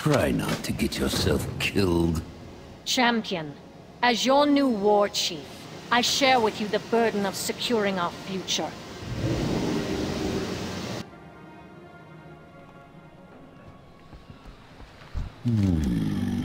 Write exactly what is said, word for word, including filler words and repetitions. Try not to get yourself killed. Champion, as your new war chief, I share with you the burden of securing our future. Hmm.